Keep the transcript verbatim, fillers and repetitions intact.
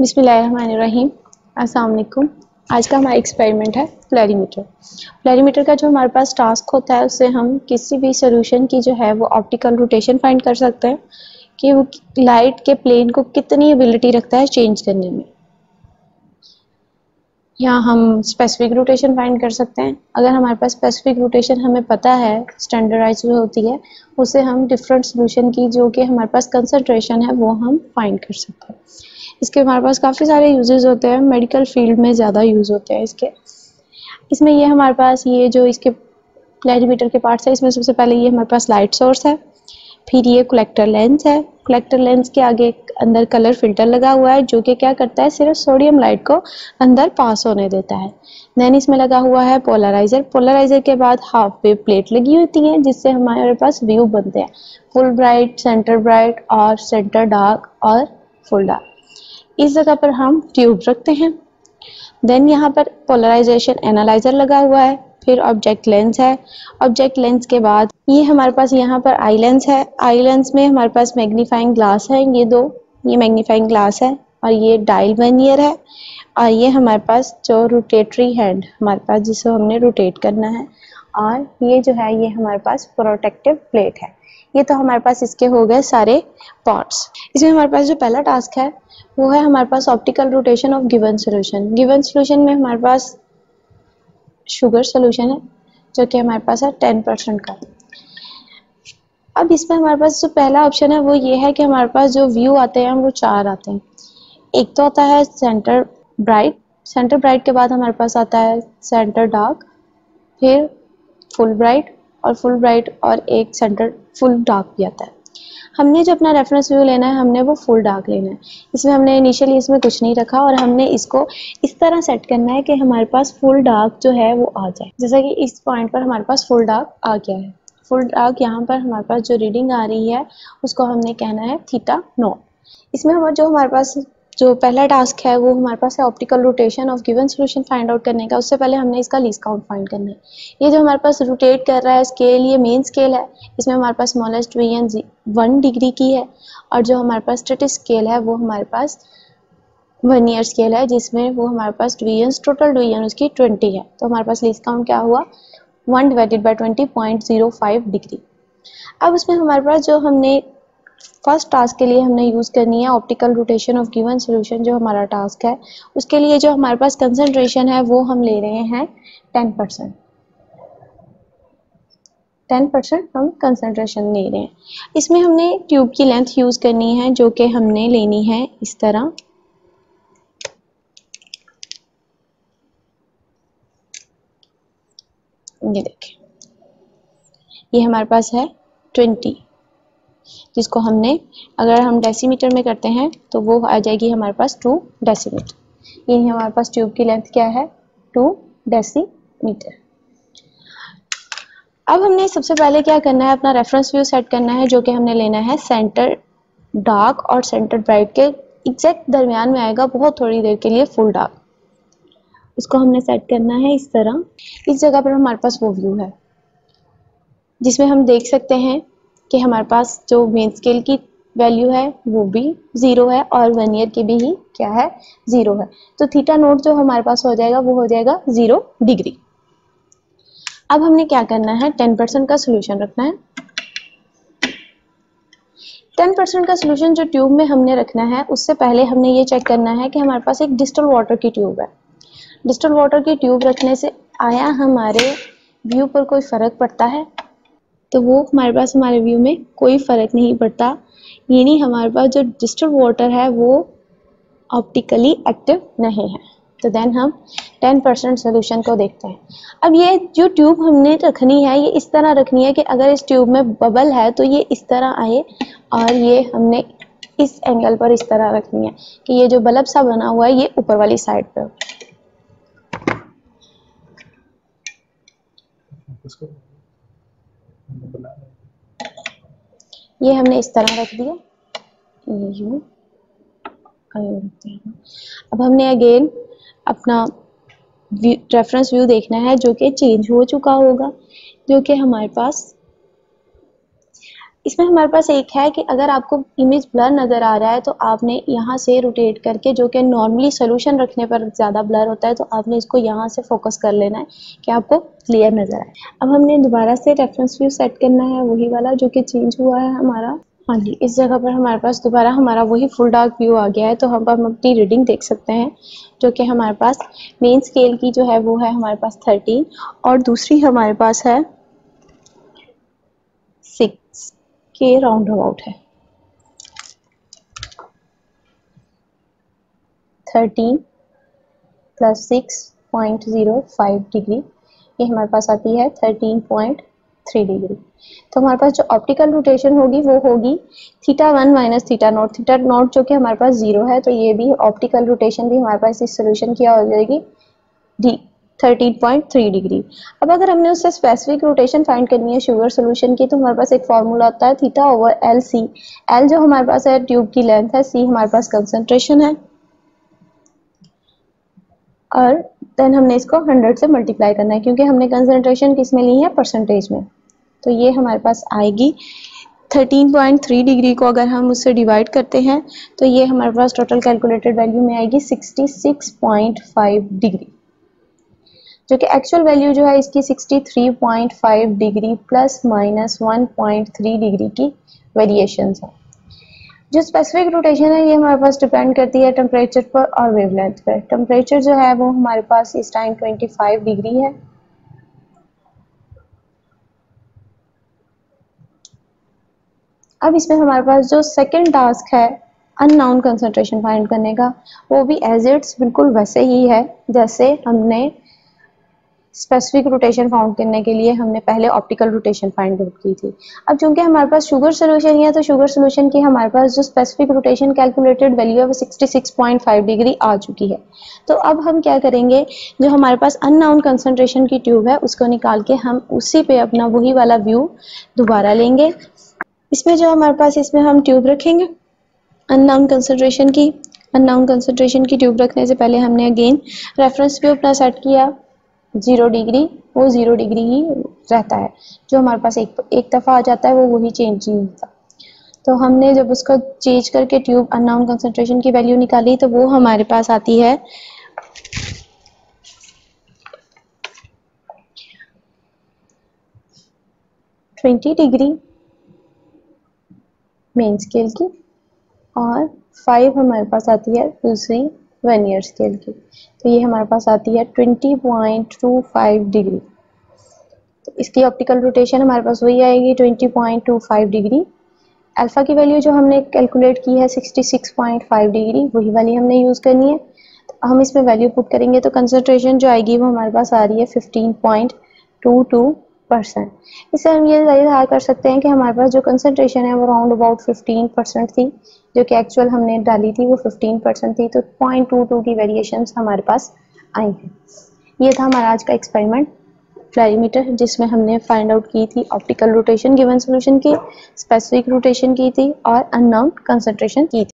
बिस्मिल्लाहिर्रहमानिर्रहीम, अस्सलाम वालेकुम। आज का हमारा एक्सपेरिमेंट है पोलैरिमीटर। पोलैरिमीटर का जो हमारे पास टास्क होता है उससे हम किसी भी सॉल्यूशन की जो है वो ऑप्टिकल रोटेशन फाइंड कर सकते हैं कि वो लाइट के प्लेन को कितनी एबिलिटी रखता है चेंज करने में। यहाँ हम स्पेसिफिक रोटेशन फाइंड कर सकते हैं। अगर हमारे पास स्पेसिफिक रोटेशन हमें पता है स्टैंडर्डाइज जो होती है उससे हम डिफरेंट सोल्यूशन की जो कि हमारे पास कंसनट्रेशन है वो हम फाइंड कर सकते हैं। इसके हमारे पास काफ़ी सारे यूजेज़ होते हैं, मेडिकल फील्ड में ज़्यादा यूज़ होते हैं इसके। इसमें ये हमारे पास ये जो इसके पोलैरिमीटर के पार्ट्स है इसमें सबसे पहले ये हमारे पास लाइट सोर्स है, फिर ये कलेक्टर लेंस है। कलेक्टर लेंस के आगे अंदर कलर फिल्टर लगा हुआ है जो कि क्या करता है सिर्फ सोडियम लाइट को अंदर पास होने देता है। दैन इसमें लगा हुआ है पोलराइजर। पोलराइजर के बाद हाफ वेव प्लेट लगी होती है जिससे हमारे पास व्यू बनते हैं, फुल ब्राइट, सेंटर ब्राइट और सेंटर डार्क और फुल डार्क। इस जगह पर हम ट्यूब रखते हैं। देन यहाँ पर पोलराइजेशन एनालाइजर लगा हुआ है, फिर ऑब्जेक्ट लेंस है। ऑब्जेक्ट लेंस के बाद ये हमारे पास यहाँ पर आई लेंस है। आई लेंस में हमारे पास मैग्नीफाइंग ग्लास है, ये दो, ये मैग्नीफाइंग ग्लास है और ये डायल वर्नियर है और ये हमारे पास जो रोटेटरी हैंड हमारे पास जिसको हमने रोटेट करना है और ये जो है ये हमारे पास प्रोटेक्टिव प्लेट है। ये तो हमारे पास इसके हो गए सारे पार्ट्स। इसमें हमारे पास जो पहला टास्क है वो है हमारे पास optical rotation of given solution. Given solution में हमारे पास शुगर सॉल्यूशन है जो कि हमारे पास है टेन परसेंट का। अब इसमें हमारे पास जो पहला ऑप्शन है वो ये है कि हमारे पास जो व्यू आते हैं वो चार आते हैं। एक तो आता है सेंटर ब्राइट, सेंटर ब्राइट के बाद हमारे पास आता है सेंटर डार्क, फिर फुल ब्राइट और फुल ब्राइट और एक सेंटर फुल डार्क भी आता है। हमने जो अपना रेफरेंस व्यू लेना है हमने वो फुल डार्क लेना है। इसमें हमने इनिशियली इसमें कुछ नहीं रखा और हमने इसको इस तरह सेट करना है कि हमारे पास फुल डार्क जो है वो आ जाए। जैसा कि इस पॉइंट पर हमारे पास फुल डार्क आ गया है। फुल डार्क यहाँ पर हमारे पास जो रीडिंग आ रही है उसको हमने कहना है थीटा नॉट। इसमें हमारे जो हमारे पास जो पहला टास्क है वो हमारे पास है optical rotation of given solution find out करने का। उससे पहले हमने इसका लीस्ट काउंट फाइंड करना है। ये जो हमारे पास रोटेट कर रहा है स्केल ये मेन स्केल है, इसमें हमारे पास स्मॉलेस्ट वेरिएंस वन डिग्री की है और जो हमारे पास स्टैटिक स्केल है वो हमारे पास वर्नियर स्केल है जिसमें वो हमारे पास डिवीजन्स टोटल डिवीजन उसकी ट्वेंटी है। तो हमारे पास लीस्ट काउंट क्या हुआ, one divided by twenty point zero five degree. अब उसमें हमारे पास जो हमने फर्स्ट टास्क के लिए हमने यूज़ करनी है optical rotation of given solution, जो हमारा टास्क है उसके लिए जो हमारे पास कंसंट्रेशन है वो हम ले रहे हैं टेन परसेंट। टेन परसेंट हम कंसंट्रेशन ले रहे हैं। इसमें हमने ट्यूब की लेंथ यूज़ करनी है जो कि हमने लेनी है इस तरह ये देखें, ये हमारे पास है ट्वेंटी जिसको हमने अगर हम डेसीमीटर में करते हैं तो वो आ जाएगी हमारे पास टू डेसीमीटर। ये हमारे पास ट्यूब की लेंथ क्या है, टू डेसीमीटर। अब हमने सबसे पहले क्या करना है अपना रेफरेंस व्यू सेट करना है जो कि हमने लेना है सेंटर डार्क और सेंटर ब्राइट के एग्जैक्ट दरमियान में आएगा बहुत थोड़ी देर के लिए फुल डार्क। उसको हमने सेट करना है इस तरह। इस जगह पर हमारे पास वो व्यू है जिसमें हम देख सकते हैं कि हमारे पास जो मेन स्केल की वैल्यू है वो भी ज़ीरो है और वर्नियर की भी ही क्या है, ज़ीरो है। तो थीटा नोट जो हमारे पास हो जाएगा वो हो जाएगा ज़ीरो डिग्री। अब हमने क्या करना है, टेन परसेंट का सोल्यूशन रखना है। टेन परसेंट का सोल्यूशन जो ट्यूब में हमने रखना है उससे पहले हमने ये चेक करना है कि हमारे पास एक डिस्टल वाटर की ट्यूब है। डिस्टल वाटर की ट्यूब रखने से आया हमारे व्यू पर कोई फ़र्क पड़ता है? तो वो हमारे पास हमारे व्यू में कोई फ़र्क नहीं पड़ता, यानी हमारे पास जो डिस्टल वाटर है वो ऑप्टिकली एक्टिव नहीं है। तो देन हम टेन परसेंट सोल्यूशन को देखते हैं। अब ये जो ट्यूब हमने रखनी है ये इस तरह रखनी है कि अगर इस ट्यूब में बबल है तो ये इस तरह आए और ये हमने इस एंगल पर इस तरह रखनी है कि ये जो बल्ब सा बना हुआ है ये ऊपर वाली साइड पर। ये हमने इस तरह रख दिया, ये रखते हैं। अब हमने अगेन अपना रेफरेंस व्यू देखना है जो कि चेंज हो चुका होगा, जो कि हमारे पास इसमें हमारे पास एक है कि अगर आपको इमेज ब्लर नज़र आ रहा है तो आपने यहाँ से रोटेट करके, जो कि नॉर्मली सोल्यूशन रखने पर ज़्यादा ब्लर होता है, तो आपने इसको यहाँ से फोकस कर लेना है कि आपको क्लियर नज़र आए। अब हमने दोबारा से रेफरेंस व्यू सेट करना है, वही वाला जो कि चेंज हुआ है हमारा। हाँ जी, इस जगह पर हमारे पास दोबारा हमारा वही फुल डार्क व्यू आ गया है, तो हम हम अपनी रीडिंग देख सकते हैं, जो कि हमारे पास मेन स्केल की जो है वो है हमारे पास थर्टीन और दूसरी हमारे पास है सिक्स के राउंड अबाउट है, thirteen plus six point zero five degree, ये हमारे पास आती है थर्टीन पॉइंट थ्री डिग्री। तो हमारे पास जो ऑप्टिकल रोटेशन होगी वो होगी theta one minus theta naught, theta naught जो कि हमारे पास जीरो है, तो ये भी ऑप्टिकल रोटेशन भी हमारे पास इस सोल्यूशन की हो जाएगी D thirteen point three degree. अब अगर हमने उससे स्पेसिफिक रोटेशन फाइंड करनी है शुगर सोल्यूशन की, तो हमारे पास एक फार्मूला होता है theta over L C. L जो हमारे पास है ट्यूब की लेंथ है, सी हमारे पास कंसनट्रेशन है, और देन हमने इसको हंड्रेड से मल्टीप्लाई करना है क्योंकि हमने कंसनट्रेशन किस में ली है, परसेंटेज में। तो ये हमारे पास आएगी थर्टीन पॉइंट थ्री डिग्री को अगर हम उससे डिवाइड करते हैं तो ये हमारे पास टोटल कैलकुलेटेड वैल्यू में आएगी sixty six point five degree, जो कि एक्चुअल वैल्यू जो है इसकी sixty three point five degree plus minus one point three degree की वेरिएशन है। जो स्पेसिफिक रोटेशन है ये हमारे पास डिपेंड करती है टेम्परेचर पर और वेवलेंथ पर। टेम्परेचर जो है वो हमारे पास इस टाइम ट्वेंटी फाइव डिग्री है, अब इसमें हमारे पास जो सेकंड टास्क है अननोन कंसंट्रेशन फाइंड करने का, वो भी एज इट्स बिल्कुल वैसे ही है जैसे हमने स्पेसिफिक रोटेशन फाउंड करने के लिए हमने पहले ऑप्टिकल रोटेशन फाइंड आउट की थी। अब चूंकि हमारे पास शुगर सोल्यूशन है तो शुगर सोल्यूशन की हमारे पास जो स्पेसिफिक रोटेशन कैलकुलेटेड वैल्यू है वो sixty six point five degree आ चुकी है। तो अब हम क्या करेंगे, जो हमारे पास अननोन कंसंट्रेशन की ट्यूब है उसको निकाल के हम उसी पे अपना वही वाला व्यू दोबारा लेंगे। इसमें जो हमारे पास इसमें हम ट्यूब रखेंगे अननोन कंसंट्रेशन की, अननोन कंसंट्रेशन की ट्यूब रखने से पहले हमने अगेन रेफरेंस व्यू अपना सेट किया जीरो डिग्री, वो जीरो डिग्री ही रहता है, जो हमारे पास एक एक दफ़ा आ जाता है वो वही चेंज नहीं होता। तो हमने जब उसको चेंज करके ट्यूब अननोन कंसंट्रेशन की वैल्यू निकाली तो वो हमारे पास आती है ट्वेंटी डिग्री मेन स्केल की और फाइव हमारे पास आती है दूसरी वर्नियर स्केल की, तो ये हमारे पास आती है twenty point two five degree. तो इसकी ऑप्टिकल रोटेशन हमारे पास वही आएगी twenty point two five degree. Alpha की वैल्यू जो हमने कैलकुलेट की है sixty six point five degree, वही वाली हमने यूज़ करनी है। तो हम इसमें वैल्यू पुट करेंगे तो कंसंट्रेशन जो आएगी वो हमारे पास आ रही है fifteen point two two percent. इससे हम ये जाहिर कर सकते हैं कि हमारे पास जो कंसंट्रेशन है वो राउंड अबाउट फिफ्टीन परसेंट थी, जो कि एक्चुअल हमने डाली थी वो फिफ्टीन परसेंट थी, तो पॉइंट टू टू की वेरिएशंस हमारे पास आई हैं। ये था हमारा आज का एक्सपेरिमेंट पोलैरिमीटर, जिसमें हमने फाइंड आउट की थी ऑप्टिकल रोटेशन गिवन सोल्यूशन की, स्पेसिफिक रोटेशन की थी और अननोन कंसंट्रेशन की थी।